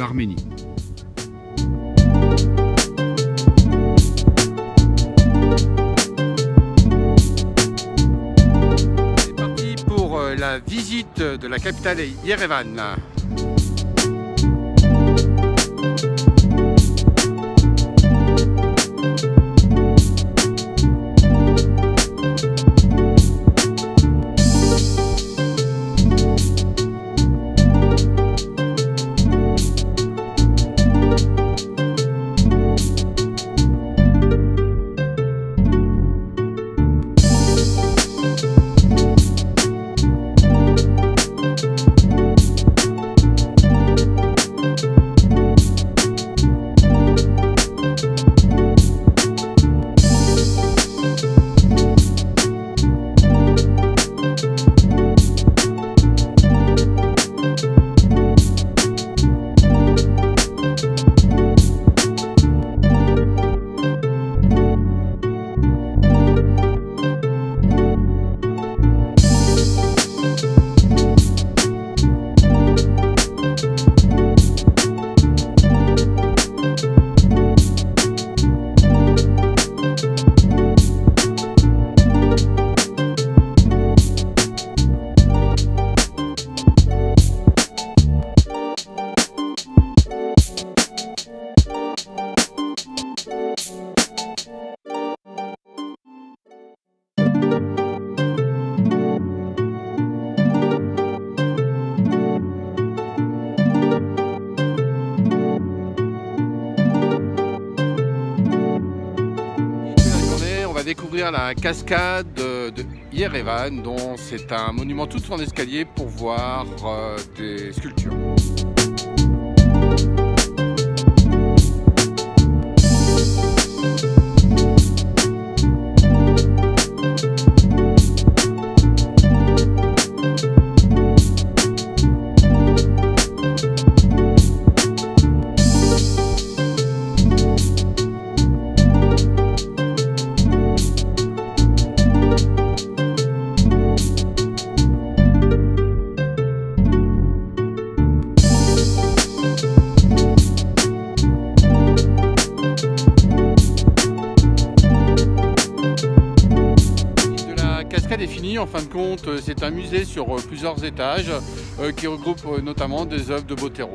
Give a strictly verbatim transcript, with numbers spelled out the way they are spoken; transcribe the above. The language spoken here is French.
l'Arménie. C'est parti pour la visite de la capitale Yerevan. Découvrir la cascade de Yerevan, dont c'est un monument tout en escalier pour voir euh, des sculptures. Est fini. En fin de compte, c'est un musée sur plusieurs étages qui regroupe notamment des œuvres de Botero.